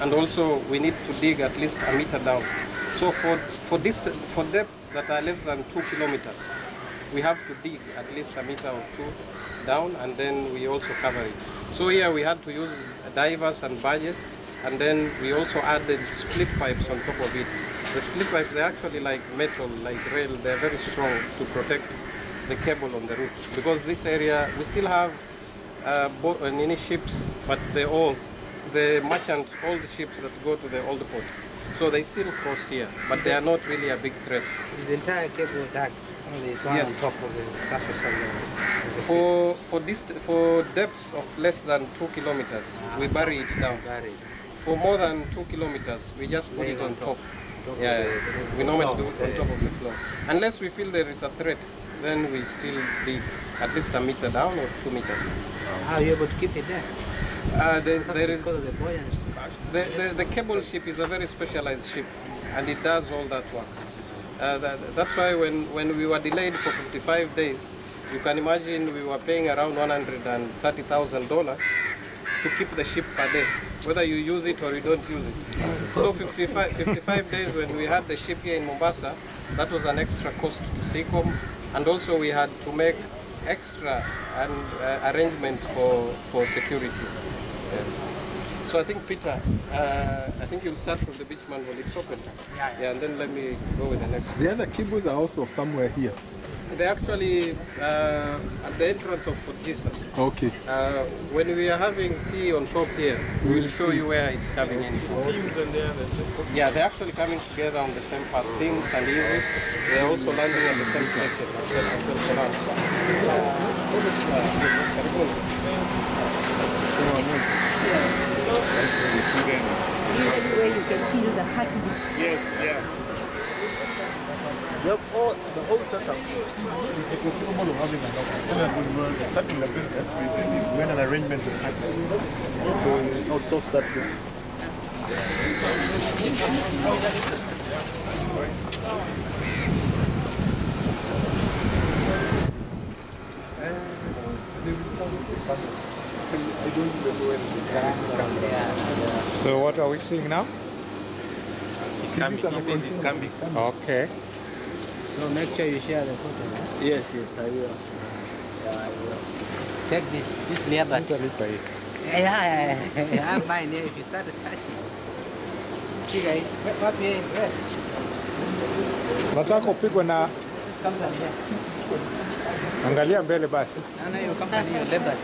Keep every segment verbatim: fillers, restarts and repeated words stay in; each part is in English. and also we need to dig at least a meter down. So for, for, dist for depths that are less than two kilometers, we have to dig at least a meter or two down, and then we also cover it. So here we had to use divers and barges, and then we also added split pipes on top of it. The split pipes, they're actually like metal, like rail, they're very strong to protect the cable on the roof. Because this area, we still have uh, boat and any ships, but they're all, the merchant, all the ships that go to the old port. So they still cross here, but they are not really a big threat. Is the entire cable dark? Only it's one yes. on top of the surface of the, of the sea. For, for, this, for depths of less than two kilometers, ah, we bury it down. Bury. For more than two kilometers, we just put Lay it on, on top. top. Yeah, yeah, we normally do it on top of the floor. Unless we feel there is a threat, then we still dig at least a meter down or two meters. How are you able to keep it there? Uh, there, there is, the, the, the cable ship is a very specialized ship, and it does all that work. Uh, that, that's why when, when we were delayed for fifty-five days, you can imagine we were paying around one hundred thirty thousand dollars to keep the ship per day, whether you use it or you don't use it. So fifty-five, fifty-five days when we had the ship here in Mombasa, that was an extra cost to SEACOM, and also we had to make extra and uh, arrangements for, for security. Yeah. So I think, Peter, uh, I think you'll start from the beach manhole. It's open. Yeah, yeah. yeah, and then let me go with the next one. The other cables are also somewhere here. They're actually uh, at the entrance of Fort Jesus. Okay. Uh, when we are having tea on top here, we'll, we'll show see. you where it's coming in. Teams and the others. Yeah, they're actually coming together on the same path. Things and easy. They're also landing on the same section. Even where you can feel the heartbeat. Yes, yeah. They have all, the whole setup. It was capable of having an opportunity. We were starting the business with an arrangement to start. So we outsourced that thing. So what are we seeing now? It's coming. It's coming. Okay. So make sure you share the photo. Huh? Yes, yes, I will. Yeah, I will. Take this, this layer back. Yeah, I have mine here. If you start touching. See guys, what up here? Nataka upigwe na angalia mbele basi. Ana hiyo company hiyo labor.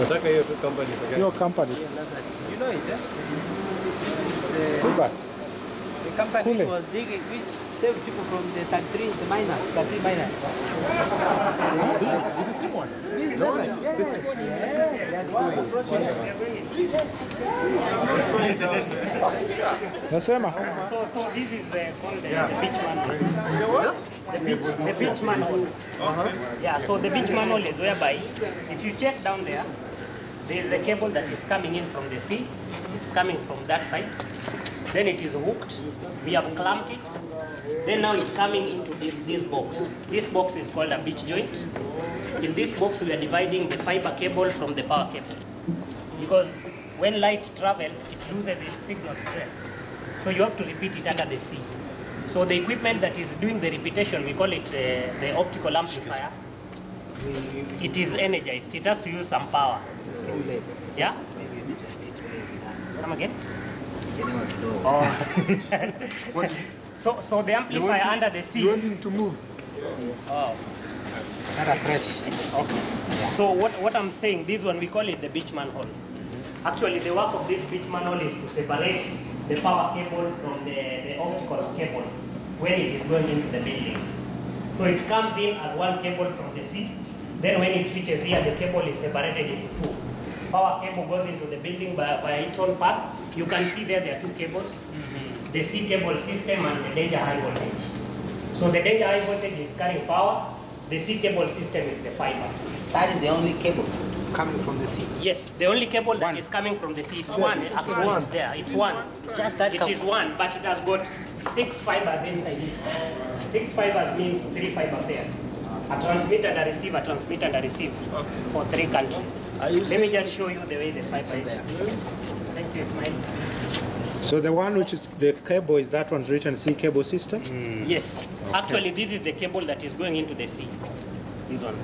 Nataka hiyo tu company. Hiyo company. You know it, eh? This is labor. The company Kule. was digging, which saved people from the three, the miners, the three miners. This is the one. This is the one. This is the one. Yeah. So, so this is the, called the, yeah. the beach manhole. The what? The beach, the beach manhole. Uh-huh. Yeah. So the beach manhole is whereby, if you check down there, there is the cable that is coming in from the sea. It's coming from that side. Then it is hooked, we have clamped it, then now it's coming into this, this box. This box is called a beach joint. In this box we are dividing the fiber cable from the power cable. Because when light travels, it loses its signal strength. So you have to repeat it under the sea. So the equipment that is doing the repetition, we call it uh, the optical amplifier. It is energized, it has to use some power. Yeah? Come again? Oh. so, so the amplifier him, under the sea. You want him to move? Oh. It's not a threat. Okay. So what, what I'm saying, this one, we call it the beach manhole. Actually, the work of this beach manhole is to separate the power cable from the, the optical cable when it is going into the building. So it comes in as one cable from the sea. Then when it reaches here, the cable is separated into two. Power cable goes into the building by, by its own path. You can see there, there are two cables, mm-hmm. the sea cable system and the danger high voltage. So the danger high voltage is carrying power, the sea cable system is the fiber. That is the only cable coming from the sea? Yes, the only cable one. that is coming from the sea. It's so one, it's actually one. It's there, it's one. Just that it is one, but it has got six fibers inside it. Six fibers means three fiber pairs. I transmit and I receive, I transmit and I receive okay. for three countries. Let me just show you the way the fiber is there. Thank you, Ismail. So the one which is the cable is that one's written sea cable system? Mm. Yes. Okay. Actually, this is the cable that is going into the sea. This one.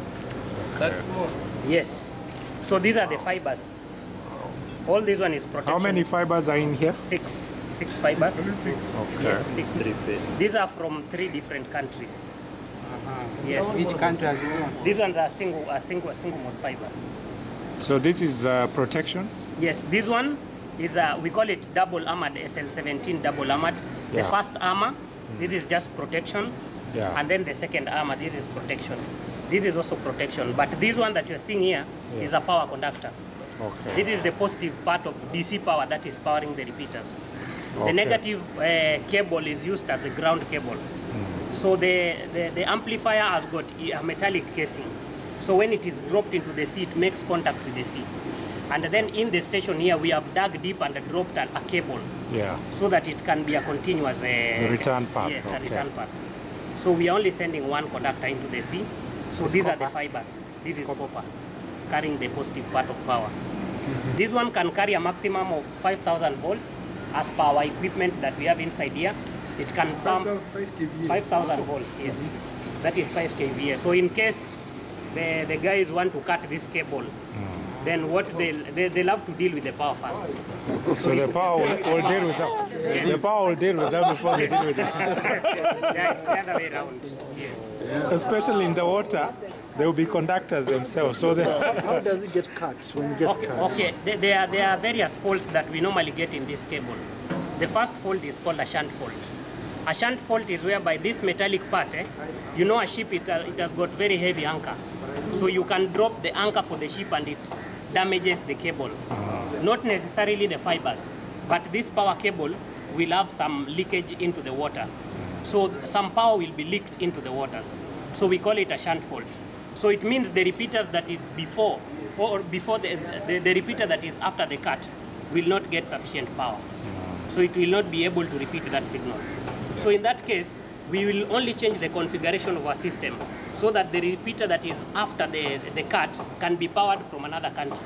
That's more. Yes. So these are the fibers. All this one is protection. How many fibers are in here? Six. Six fibers. Six. Okay. Yes, six. Three bits. These are from three different countries. Uh-huh. Yes. Each country has its own. These ones are single, a single, a single mode fiber. So this is uh, protection. Yes. This one is uh, we call it double armored S L seventeen double armored. Yeah. The first armor, mm. this is just protection. Yeah. And then the second armor, this is protection. This is also protection. But this one that you're seeing here yeah. is a power conductor. Okay. This is the positive part of D C power that is powering the repeaters. The okay. negative uh, cable is used as the ground cable. Mm. So the, the, the amplifier has got a metallic casing. So when it is dropped into the sea, it makes contact with the sea. And then in the station here, we have dug deep and dropped a cable. Yeah. So that it can be a continuous... Uh, return path. Yes, okay. a return path. So we are only sending one conductor into the sea. So this these copper. are the fibers. This is copper, carrying the positive part of power. Mm-hmm. This one can carry a maximum of five thousand volts. As per our equipment that we have inside here, it can pump five thousand volts, yes. Mm-hmm. That is five K V A. So in case the, the guys want to cut this cable, mm. then what they, they, they'll have to deal with the power first. So, so the power will, will deal with them. Yes. The power will deal with them before they deal with them. Yeah, it's the other way around, yes. Yeah. Especially in the water, they will be conductors themselves. So, so how, how does it get cut when it gets okay, cut? Okay, there are, there are various faults that we normally get in this cable. The first fault is called a shunt fault. A shunt fault is whereby this metallic part, eh, you know a ship, it, uh, it has got very heavy anchor. So you can drop the anchor for the ship and it damages the cable. Uh-huh. Not necessarily the fibers, but this power cable will have some leakage into the water. So some power will be leaked into the waters. So we call it a shunt fault. So it means the repeaters that is before, or before the, the, the repeater that is after the cut will not get sufficient power. So it will not be able to repeat that signal. So in that case, we will only change the configuration of our system so that the repeater that is after the, the cut can be powered from another country.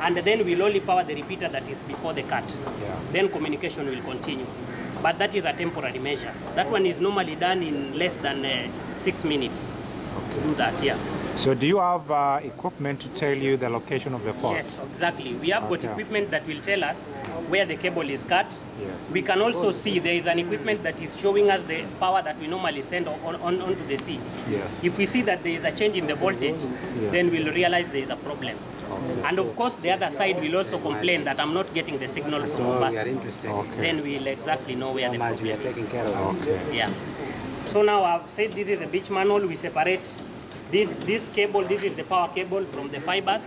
And then we'll only power the repeater that is before the cut. Yeah. Then communication will continue. But that is a temporary measure. That one is normally done in less than uh, six minutes okay. to do that, yeah. So do you have uh, equipment to tell you the location of the fault? Yes, exactly. We have okay. got equipment that will tell us where the cable is cut. Yes. We can also see there is an equipment that is showing us the power that we normally send on, on, onto the sea. Yes. If we see that there is a change in the voltage, yes. then we'll realize there is a problem. Okay. And of course, the other side will also complain that I'm not getting the signal from Mombasa. Okay. Then we'll exactly know where the problem is. Okay. Yeah. So now I've said this is a beach manual. We separate this this cable. This is the power cable from the fibers.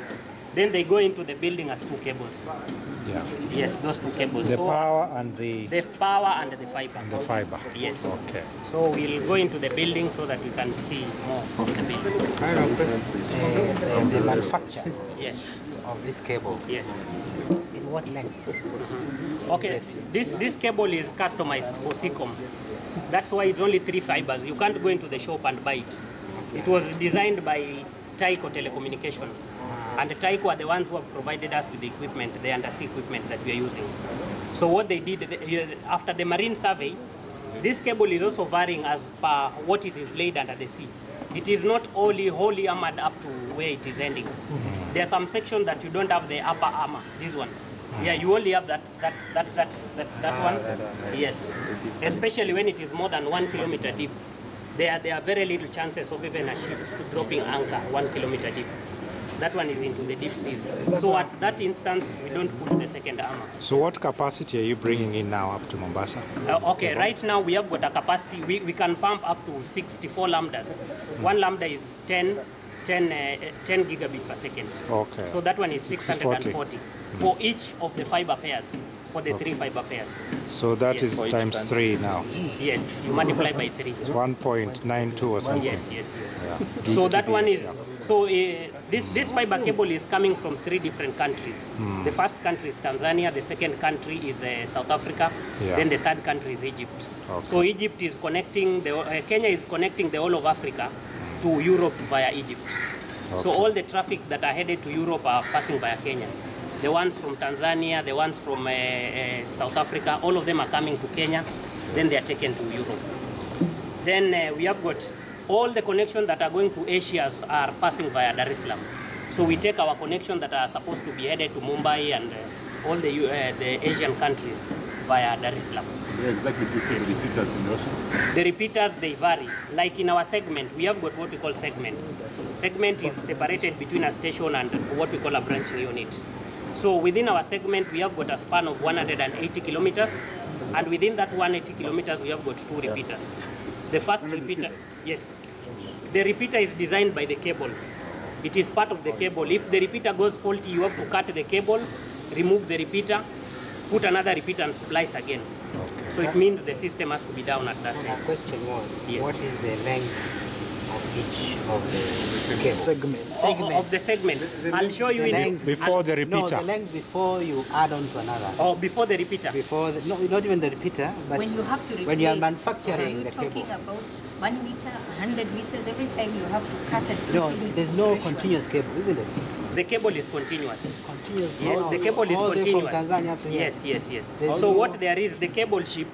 Then they go into the building as two cables. Yeah. Yes, those two cables. The so power and the the power and the fiber. And the fiber. Yes. Okay. So we'll go into the building so that we can see more from the building. Uh, the, the manufacture. Yes. Of this cable. Yes. In what length? Okay. This this cable is customized for SEACOM. That's why it's only three fibers. You can't go into the shop and buy it. It was designed by Taiko Telecommunication. And the Taiko are the ones who have provided us with the equipment, the undersea equipment that we are using. So what they did, after the marine survey, this cable is also varying as per what it is laid under the sea. It is not only wholly armored up to where it is ending. Mm-hmm. There are some sections that you don't have the upper armor, this one. Yeah, you only have that that that that that, that one. Yes. Especially when it is more than one kilometer deep. There, there are very little chances of even a ship dropping anchor one kilometer deep. That one is into the deep seas. So at that instance, we don't put the second armor. So what capacity are you bringing in now up to Mombasa? Uh, okay, right now we have got a capacity. We, we can pump up to sixty-four lambdas. Mm. One lambda is ten, ten, uh, ten gigabit per second. Okay. So that one is six hundred forty mm. for each of the fiber pairs, for the okay. three fiber pairs. So that yes. is times three now. Yes, you multiply by three. one point nine two or something. Yes, yes, yes. Yeah. So that one is, so uh, this, this fiber cable is coming from three different countries. Mm. The first country is Tanzania, the second country is uh, South Africa, yeah. then the third country is Egypt. Okay. So Egypt is connecting, the, uh, Kenya is connecting the whole of Africa to Europe via Egypt. Okay. So all the traffic that are headed to Europe are passing via Kenya. The ones from Tanzania, the ones from uh, uh, South Africa, all of them are coming to Kenya, then they are taken to Europe. Then uh, we have got all the connections that are going to Asia are passing via Dar es Salaam. So we take our connections that are supposed to be headed to Mumbai and uh, all the, uh, the Asian countries via Dar es Salaam. Yeah, exactly. Yes. The repeaters in Russia? The repeaters, they vary. Like in our segment, we have got what we call segments. Segment is separated between a station and what we call a branching unit. So within our segment, we have got a span of one hundred eighty kilometers. And within that one hundred eighty kilometers, we have got two repeaters. The first repeater, yes. The repeater is designed by the cable. It is part of the cable. If the repeater goes faulty, you have to cut the cable, remove the repeater, put another repeater and splice again. Okay. So it means the system has to be down at that time. So my question was, yes. What is the length of each of the okay, segments? Segment. Of, of the segments. The, the I'll show you the length, in before the repeater. No, the length before you add on to another. Oh, before the repeater. Before the, no, not even the repeater, but when you have to replace, when you are manufacturing you're the cable. Talking about one meter, hundred meters. Every time you have to cut it. No, there's no continuous cable, isn't it? The cable is continuous. It's continuous. Yes, oh, the cable is continuous. Tanzania, yes, yes, yes. There's so no, what there is, the cable ship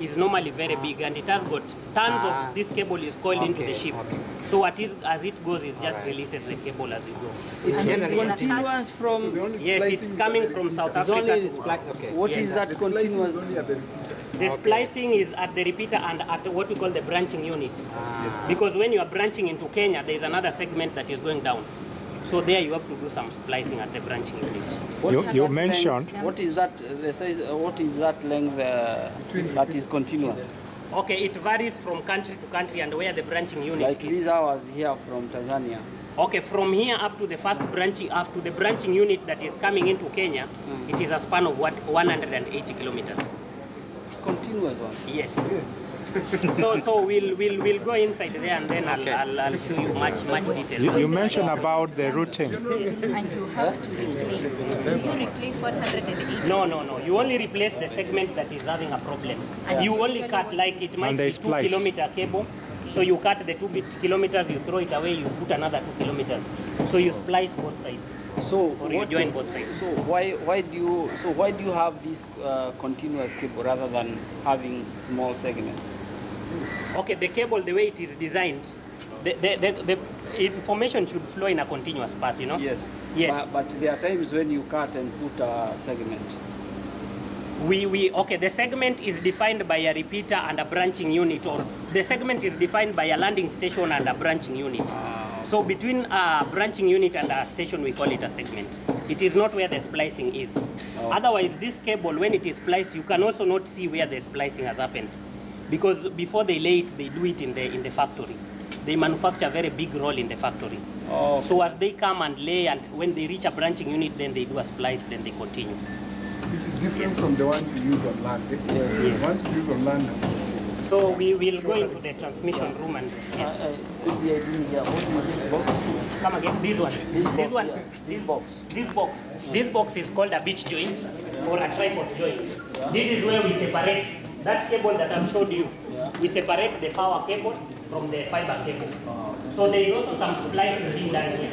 is normally very big and it has got tons ah, of this cable is coiled okay, into the ship. Okay. So what is as it goes, it just right. releases the cable as you go. So it's continuous from... So yes, it's coming from South it's Africa. Only to, okay. What yes, is that the continuous? Is only at the, the splicing okay. is at the repeater and at what we call the branching unit. Ah. Yes. Because when you are branching into Kenya, there is another segment that is going down. So there you have to do some splicing at the branching unit. You, you mentioned length, what is that? The size, what is that length uh, that is continuous? Okay, it varies from country to country and where the branching unit like is. Like these hours here from Tanzania. Okay, from here up to the first branching, up to the branching unit that is coming into Kenya, mm. it is a span of what one hundred eighty kilometers. Continuous one. Yes. Yes. so so we'll, we'll, we'll go inside there and then I'll, okay. I'll, I'll show you much, much detail. You, you mentioned about the routing. Yes, and you have to replace. Do you replace one hundred eighty? No, no, no. You only replace the segment that is having a problem. And you only cut, like it might be two kilometer cable. So you cut the two kilometers, you throw it away, you put another two kilometers. So you splice both sides. So or you join both sides. So why why do you so why do you have this uh, continuous cable rather than having small segments? Okay, the cable, the way it is designed, the, the, the, the information should flow in a continuous path, you know? Yes. Yes. But, but there are times when you cut and put a segment. We, we, okay, the segment is defined by a repeater and a branching unit, or the segment is defined by a landing station and a branching unit. Ah, okay. So between a branching unit and a station, we call it a segment. It is not where the splicing is. Oh. Otherwise, this cable, when it is spliced, you can also not see where the splicing has happened. Because before they lay it, they do it in the, in the factory. They manufacture a very big roll in the factory. Oh, okay. So as they come and lay, and when they reach a branching unit, then they do a splice, then they continue. It is different yes. from the ones we use on land. Eh? Yes. The ones we use on land. So we will sure. go into the transmission yeah. room and... Yeah. Uh, uh, Come again, this one. This, this one. Yeah. This box. This box. Yeah. This box is called a beach joint yeah. or a tripod joint. Yeah. This is where we separate that cable that I've showed you. Yeah. We separate the power cable from the fiber cable. Oh. So there is also some splicing being done here.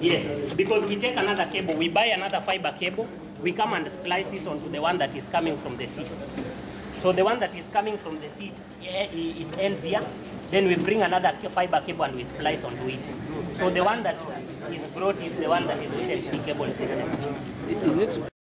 Yes, because we take another cable, we buy another fiber cable, we come and splice this onto the one that is coming from the seat. So the one that is coming from the seat, it ends here. Then we bring another fiber cable and we splice onto it. So the one that is brought is the one that is with L C cable system. Is it?